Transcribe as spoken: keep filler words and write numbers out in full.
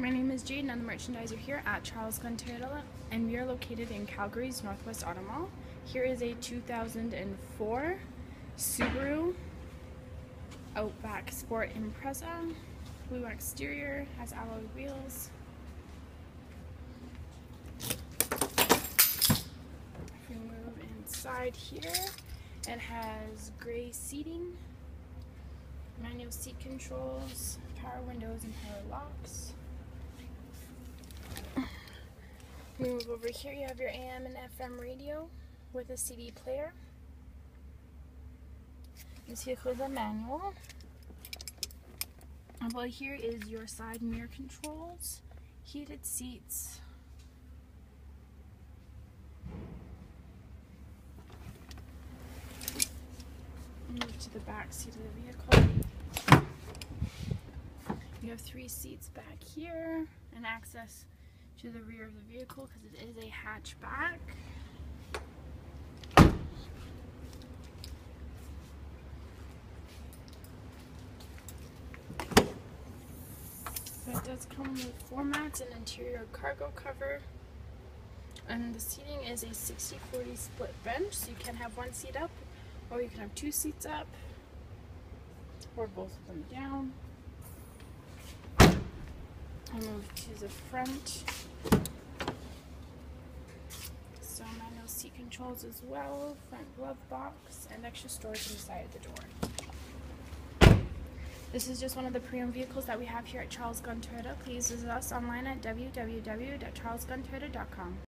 My name is Jade and I'm the merchandiser here at Charlesglen Toyota, and we are located in Calgary's Northwest Auto Mall. Here is a two thousand four Subaru Outback Sport Impreza. Blue exterior, has alloy wheels. If we move inside here, it has gray seating, manual seat controls, power windows and power locks. Move over here, you have your A M and F M radio with a C D player. This vehicle is a manual. Well, here is your side mirror controls, heated seats. Move to the back seat of the vehicle. You have three seats back here and access to the rear of the vehicle because it is a hatchback. So it does come with floor mats and interior cargo cover. And the seating is a sixty forty split bench, so you can have one seat up, or you can have two seats up, or both of them down. I'll move to the front. So manual seat controls as well, front glove box, and extra storage inside the door. This is just one of the pre-owned vehicles that we have here at Charlesglen Toyota. Please visit us online at w w w dot charlesglen toyota dot com.